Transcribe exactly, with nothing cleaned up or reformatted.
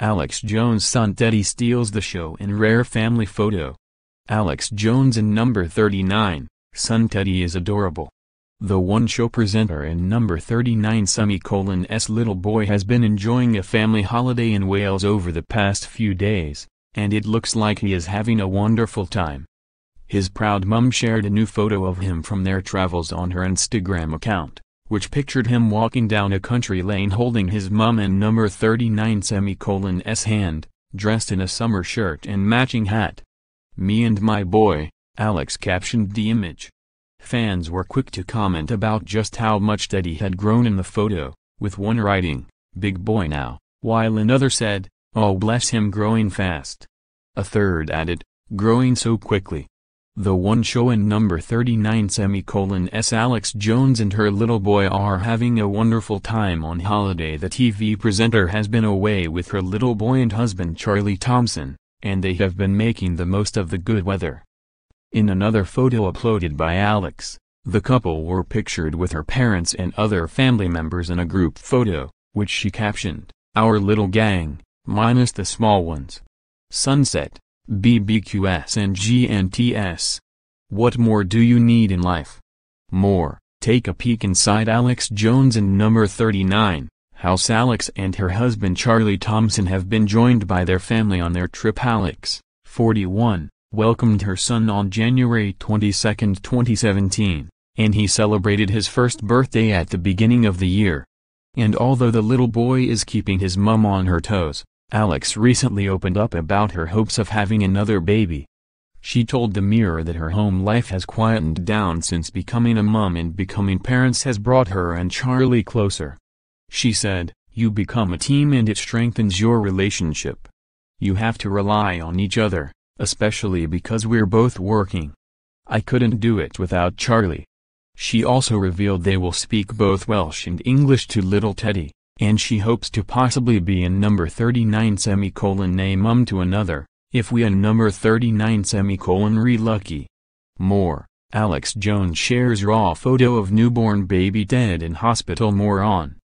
Alex Jones' son Teddy steals the show in rare family photo. Alex Jones in number thirty-nine, son Teddy is adorable. The One Show presenter in number thirty-nine's little boy has been enjoying a family holiday in Wales over the past few days, and it looks like he is having a wonderful time. His proud mum shared a new photo of him from their travels on her Instagram account, which pictured him walking down a country lane holding his mum and number thirty-nine's hand, dressed in a summer shirt and matching hat. "Me and my boy," Alex captioned the image. Fans were quick to comment about just how much Teddy had grown in the photo, with one writing, "Big boy now," while another said, "Oh bless him, growing fast." A third added, "Growing so quickly." The One Show in number thirty-nine's Alex Jones and her little boy are having a wonderful time on holiday. The T V presenter has been away with her little boy and husband Charlie Thompson, and they have been making the most of the good weather. In another photo uploaded by Alex, the couple were pictured with her parents and other family members in a group photo, which she captioned, "Our little gang, minus the small ones. Sunset, B B Qs and G N Ts. What more do you need in life? More." Take a peek inside Alex Jones and number thirty-nine, house. Alex and her husband Charlie Thompson have been joined by their family on their trip. Alex, forty-one, welcomed her son on January twenty-second, twenty seventeen, and he celebrated his first birthday at the beginning of the year. And although the little boy is keeping his mum on her toes, Alex recently opened up about her hopes of having another baby. She told the Mirror that her home life has quietened down since becoming a mom, and becoming parents has brought her and Charlie closer. She said, "You become a team and it strengthens your relationship. You have to rely on each other, especially because we're both working. I couldn't do it without Charlie." She also revealed they will speak both Welsh and English to little Teddy, and she hopes to possibly be in number thirty-nine, a mum to another, "if we and number thirty-nine, re lucky." More. Alex Jones shares raw photo of newborn baby Ted in hospital. More on.